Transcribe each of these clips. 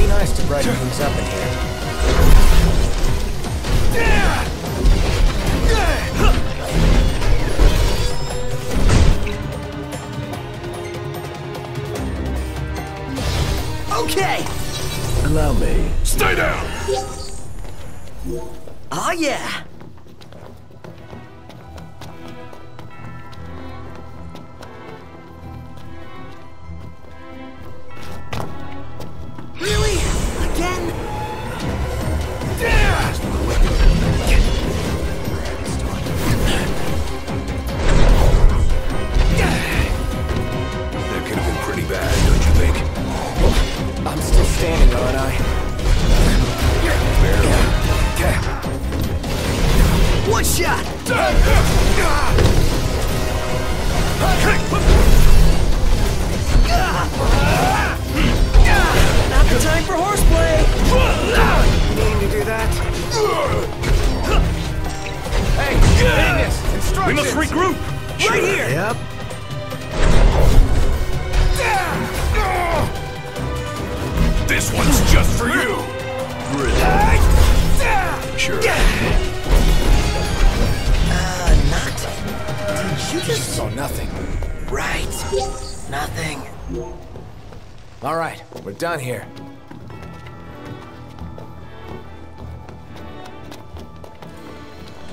Be nice to brighten things up in here. Okay! Allow me. Stay down! Oh yeah! Done here.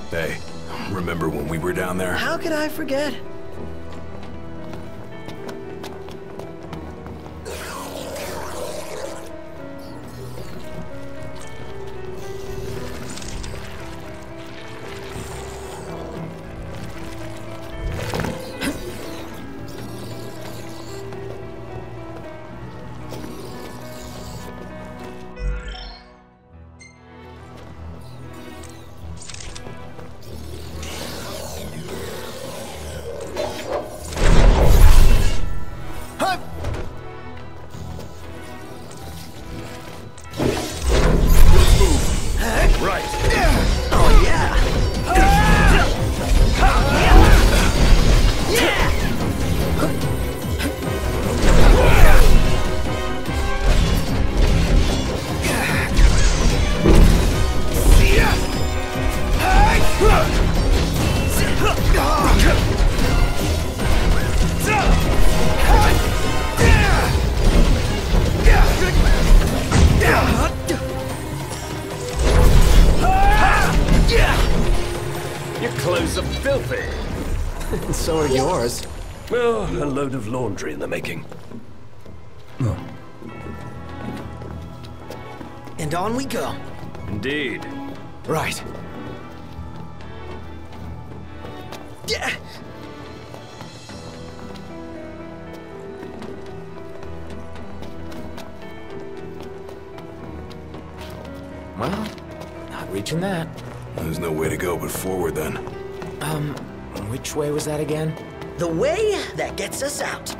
Hey, remember when we were down there? How could I forget? So are yours. Well, a load of laundry in the making. Oh. And on we go. Indeed. Right. Yeah. Well, not reaching that. There's no way to go but forward then. Which way was that again? The way that gets us out.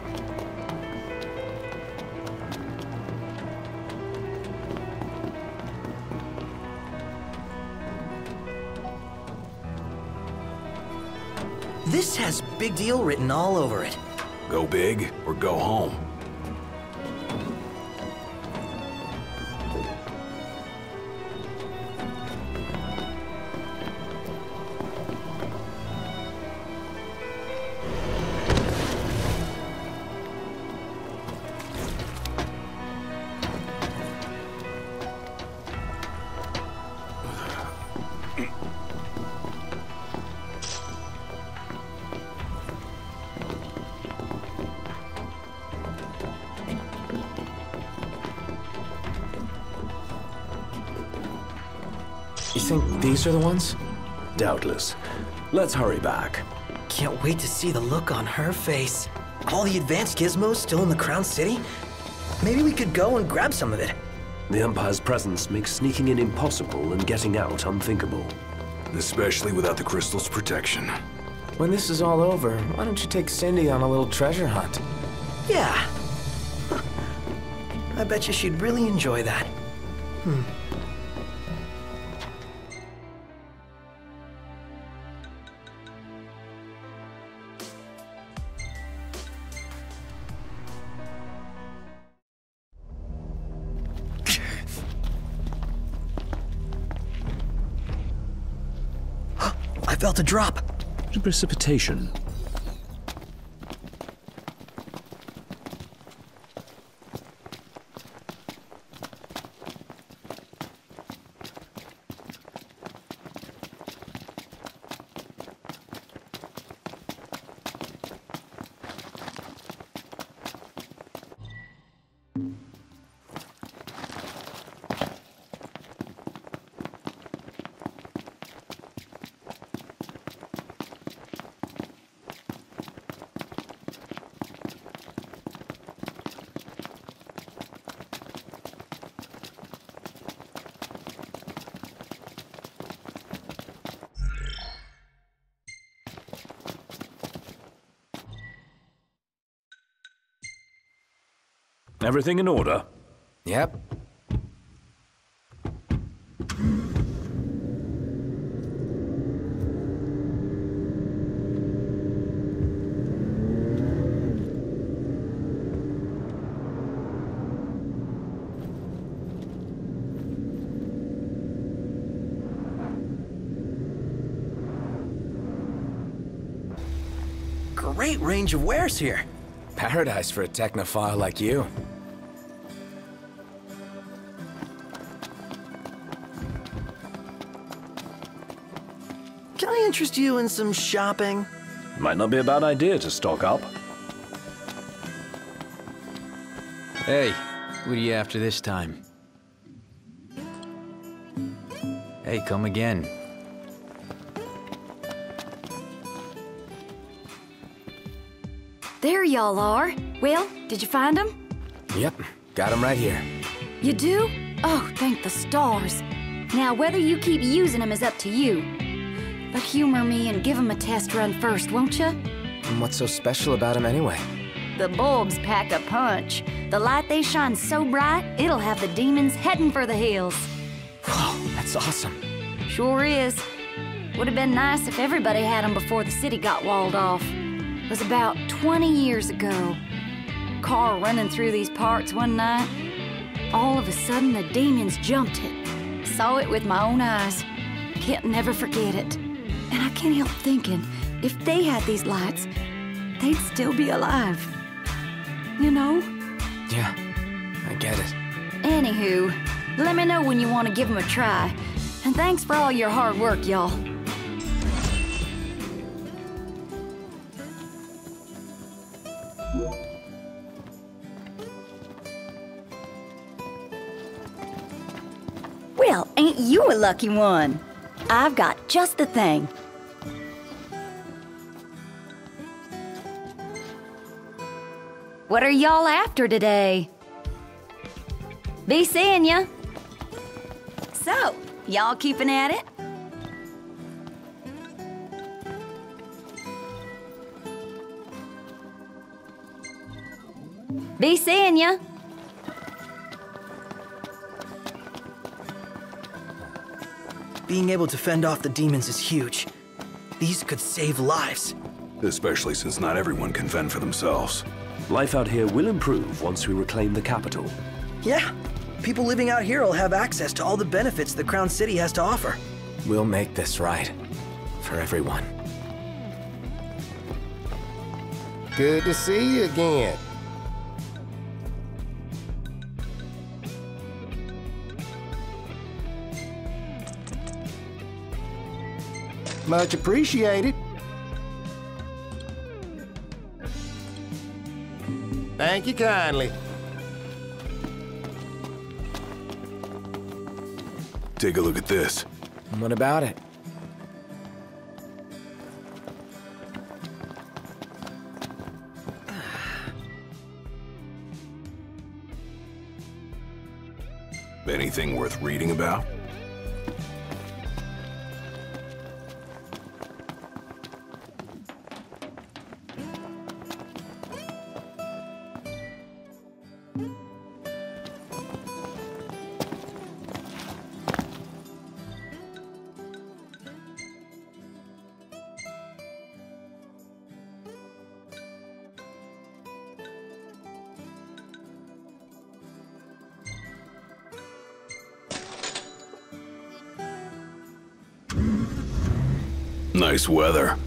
This has big deal written all over it. Go big or go home. These are the ones? Doubtless. Let's hurry back. Can't wait to see the look on her face. All the advanced gizmos still in the Crown City? Maybe we could go and grab some of it. The Empire's presence makes sneaking in impossible and getting out unthinkable. Especially without the crystal's protection. When this is all over, why don't you take Cindy on a little treasure hunt? Yeah. Huh. I bet you she'd really enjoy that. felt a drop. Precipitation. Everything in order? Yep. Great range of wares here. Paradise for a technophile like you. Interest you in some shopping? Might not be a bad idea to stock up. Hey, what are you after this time? Hey, come again. There y'all are. Well, did you find them? Yep, got them right here. You do? Oh, thank the stars. Now, whether you keep using them is up to you. But humor me and give him a test run first, won't you? And what's so special about him anyway? The bulbs pack a punch. The light they shine so bright, it'll have the demons heading for the hills. Whoa, that's awesome. Sure is. Would have been nice if everybody had them before the city got walled off. It was about 20 years ago. Car running through these parts one night. All of a sudden, the demons jumped it. Saw it with my own eyes. Can't never forget it. And I can't help thinking, if they had these lights, they'd still be alive. You know? Yeah, I get it. Anywho, let me know when you want to give them a try. And thanks for all your hard work, y'all. Well, ain't you a lucky one? I've got just the thing. What are y'all after today? Be seeing ya. So, y'all keeping at it? Be seeing ya. Being able to fend off the demons is huge. These could save lives. Especially since not everyone can fend for themselves. Life out here will improve once we reclaim the capital. Yeah. People living out here will have access to all the benefits the Crown City has to offer. We'll make this right. For everyone. Good to see you again. Much appreciated. Thank you kindly. Take a look at this. What about it? Anything worth reading about? Nice weather.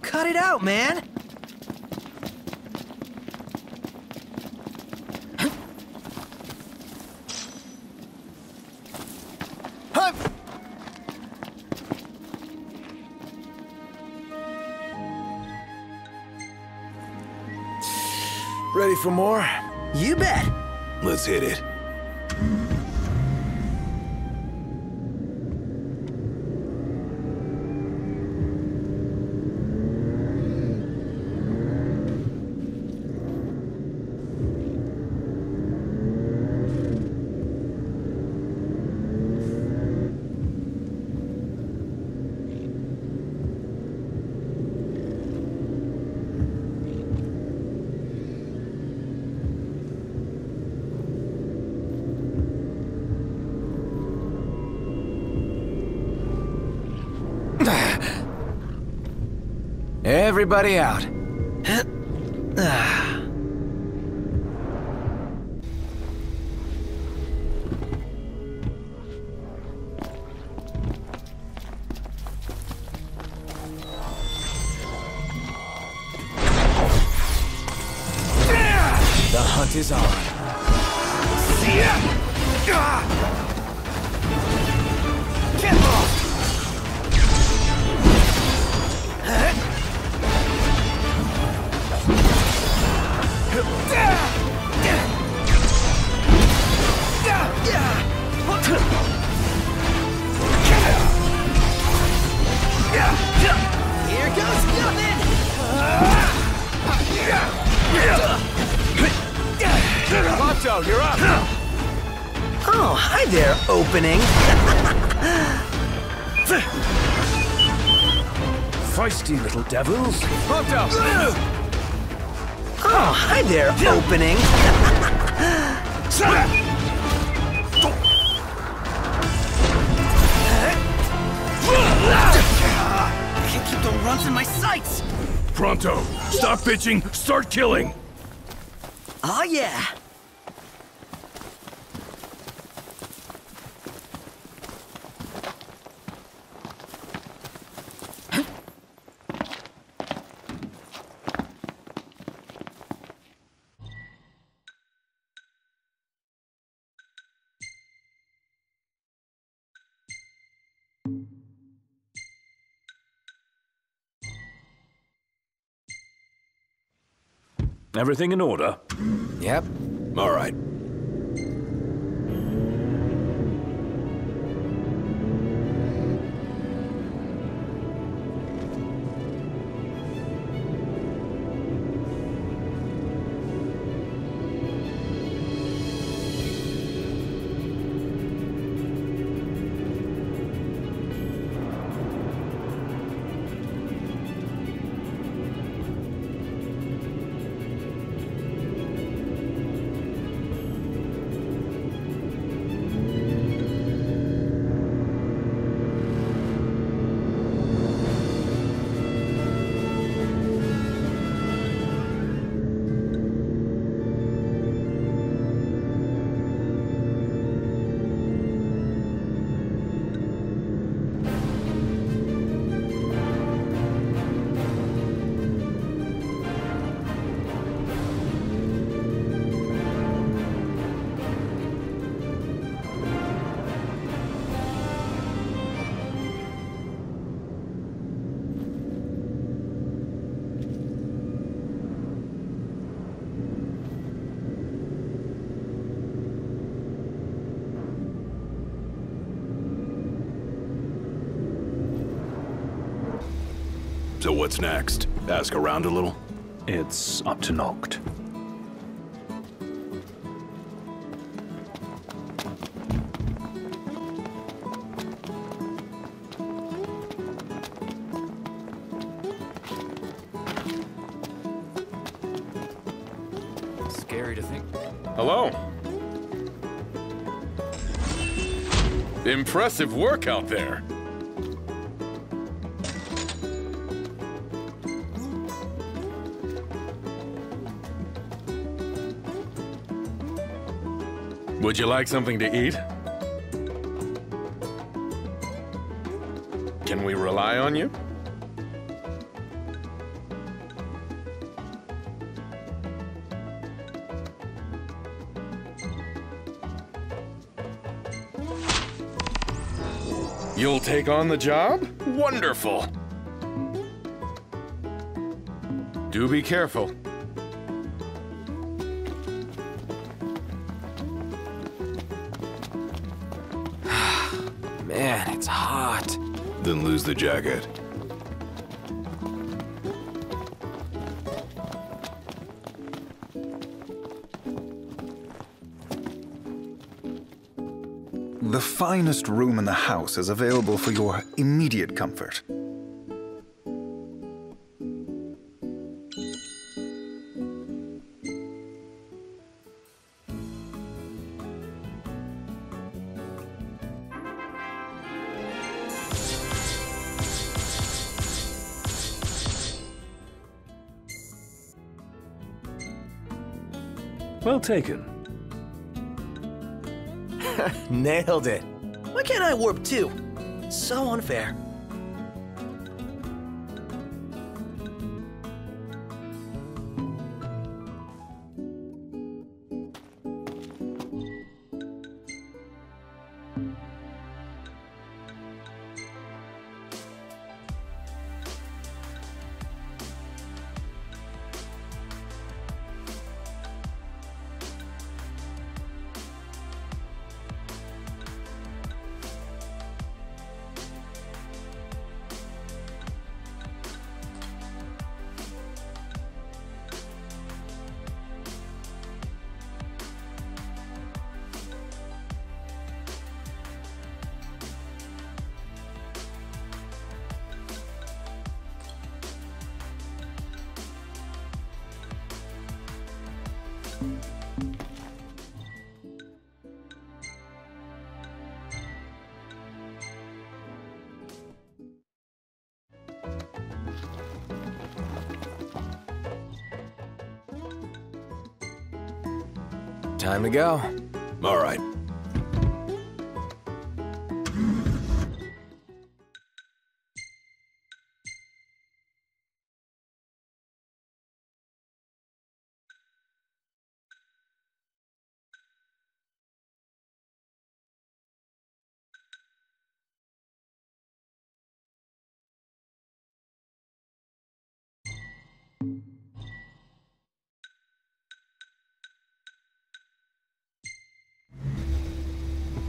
Cut it out, man! Ready for more? You bet. Let's hit it. Everybody out. The hunt is on. Get off! Here goes nothing! Lotto, you're up! Oh, hi there, opening! Feisty little devils! Lotto! Oh, hi there, opening! I can't keep the runs in my sights! Pronto! Stop bitching, start killing! Oh yeah! Everything in order? Yep. All right. So what's next? Ask around a little? It's up to Noct. Scary to think. Hello. Impressive work out there. Would you like something to eat? Can we rely on you? You'll take on the job? Wonderful! Do be careful. Man, it's hot. Then lose the jacket. The finest room in the house is available for your immediate comfort. Well taken. Nailed it. Why can't I warp too? So unfair. Time to go. All right.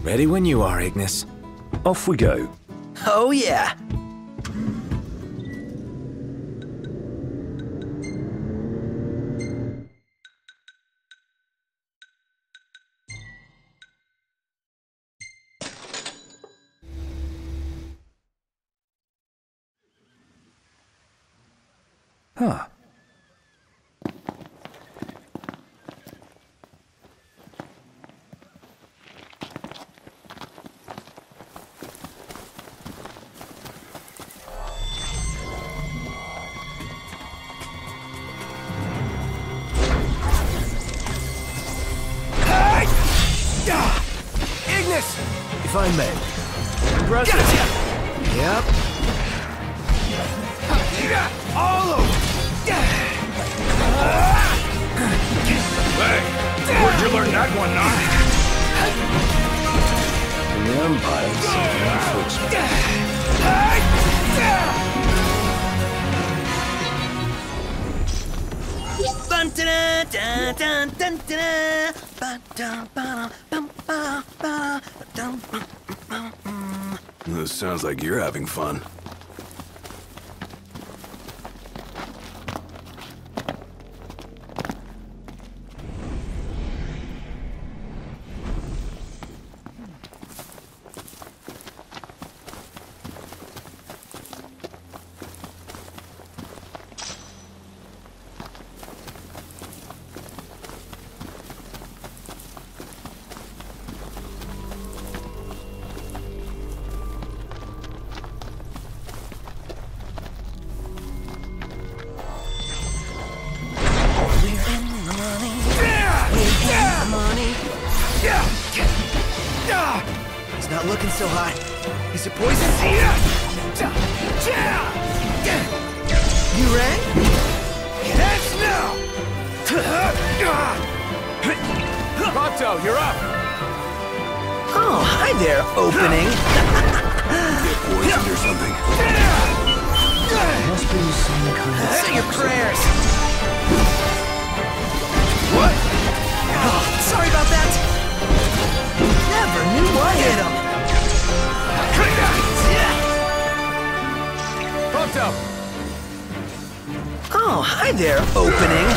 Ready when you are, Ignis. Off we go. Oh, yeah. Huh. If I may. Impressive. Gotcha. Yep. All over. Hey, where'd you learn that one, huh? The Empire's This sounds like you're having fun. It's not looking so hot. Is it poison? You ran? That's no! Pronto, you're up! Oh, hi there, opening! Get poisoned or something. Must be some kind of... Say your prayers! What? Oh, sorry about that! Never knew I hit him! Pronto! Oh, hi there, opening!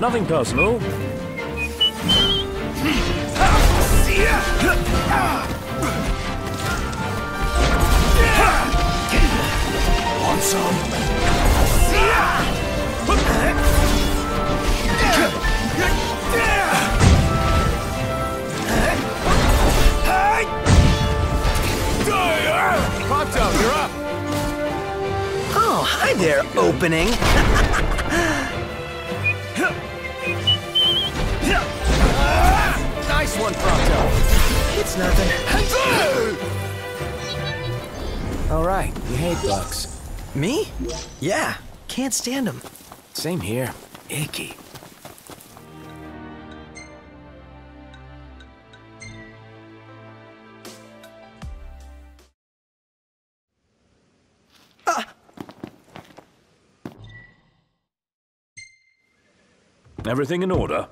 Nothing personal. Want some? Pronto, you're up! Oh, hi there, opening! Nice one, Pronto! It's nothing. Alright, you hate bugs. Me? Yeah, can't stand them. Same here. Icky. Everything in order?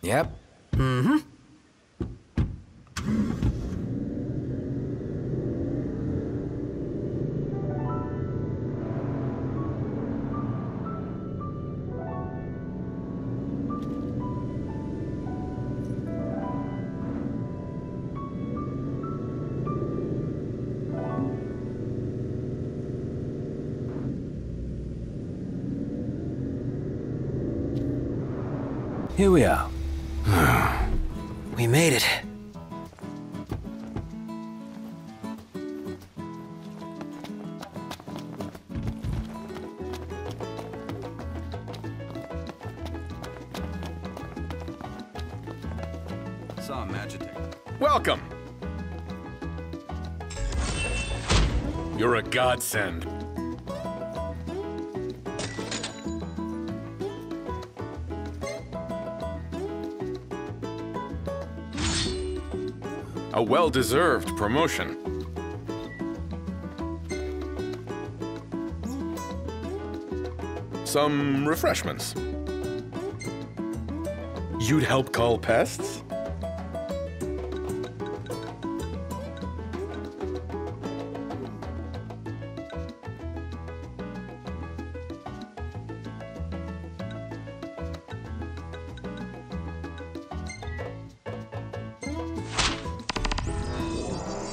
Yep. Mm-hmm. Here we are. We made it. Some magic. Welcome. You're a godsend. A well-deserved promotion. Some refreshments. You'd help call pests?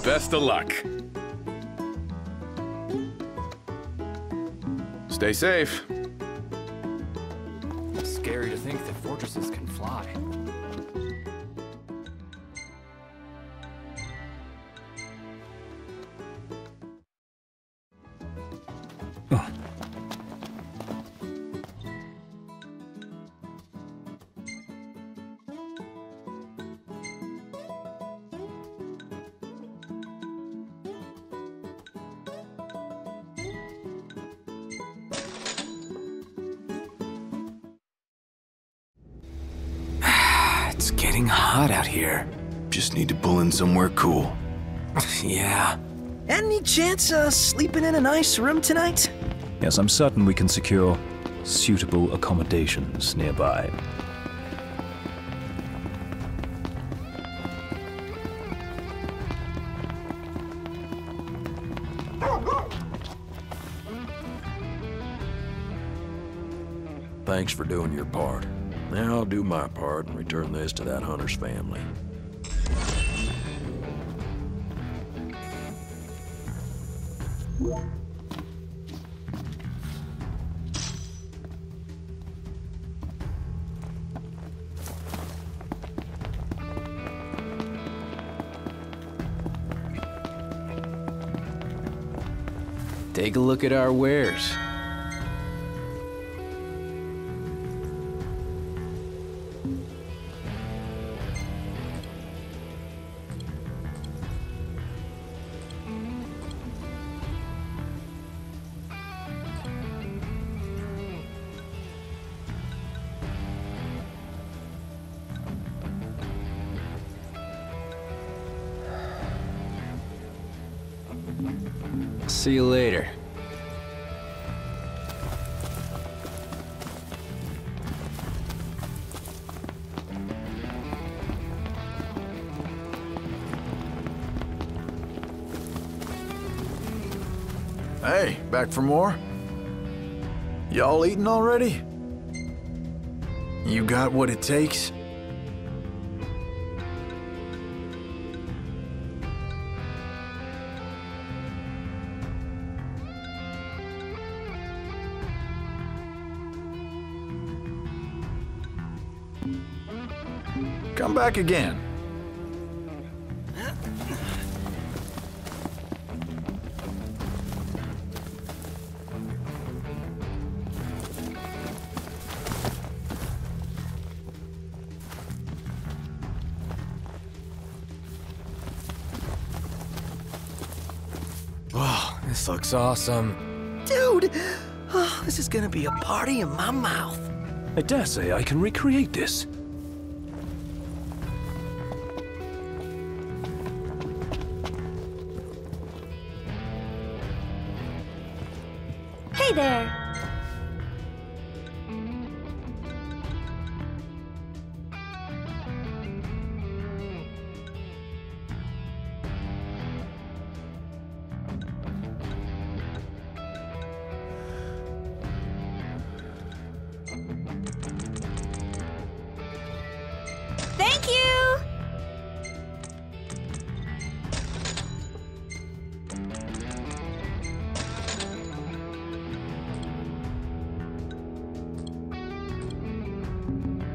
Best of luck. Stay safe. It's scary to think that fortresses can fly. It's getting hot out here. Just need to pull in somewhere cool. Yeah. Any chance of sleeping in a nice room tonight? Yes, I'm certain we can secure suitable accommodations nearby. Thanks for doing your part. Now I'll do my part and return this to that hunter's family. Take a look at our wares. See you later. Hey, back for more? Y'all eating already? You got what it takes? Come back again. This looks awesome. Dude, oh, this is gonna be a party in my mouth. I dare say I can recreate this. Hey there.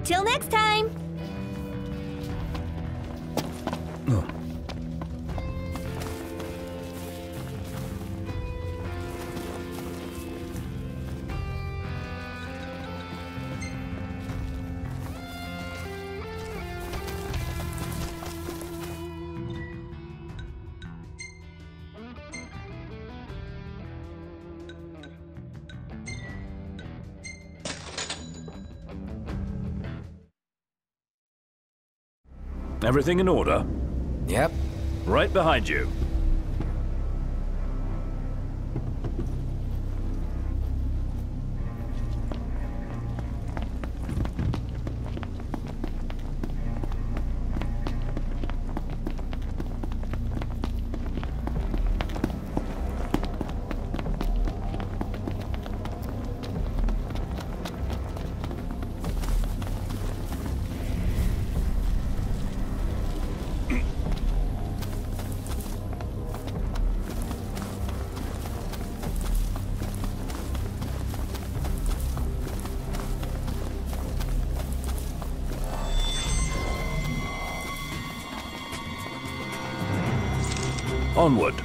Till next time! Oh. Everything in order? Yep. Right behind you. Onward.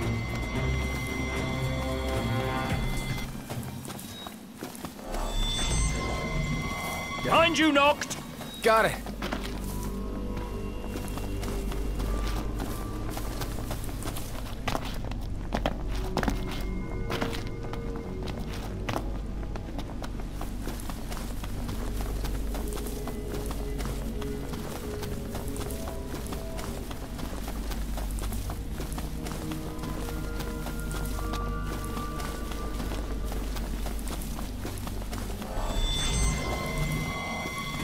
Behind you, knocked. Got it.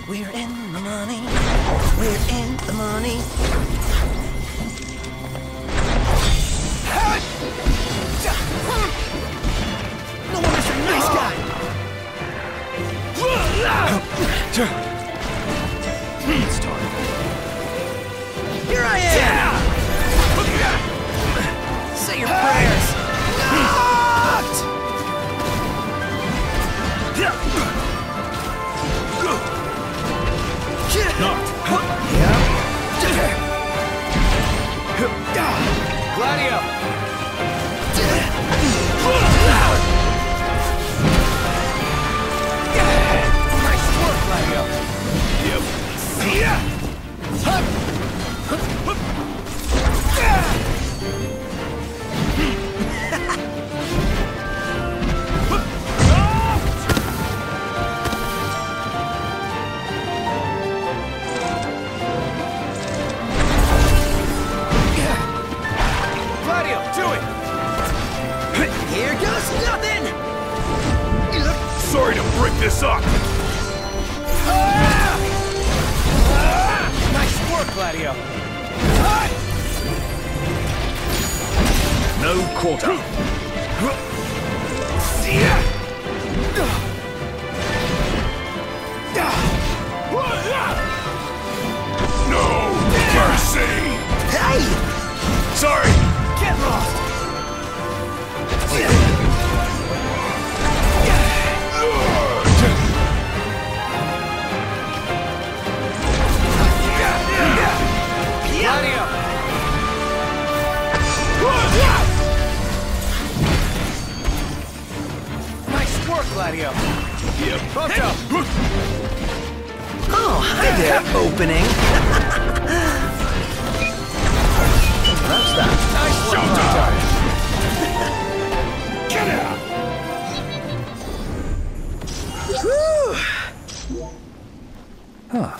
We're in the money. We're in the money. No wonder you're a nice guy. It's time. Here I am. Say your prayers. Gladio. Nice work, Gladio. Yep. this up! Nice work, Gladio! No quarter! No mercy! Hey! Sorry! Get lost! Nice work, Gladio. Yep. Pronto. Oh, hi there, opening. That's that. Nice showtime. Get out. Whew. Huh.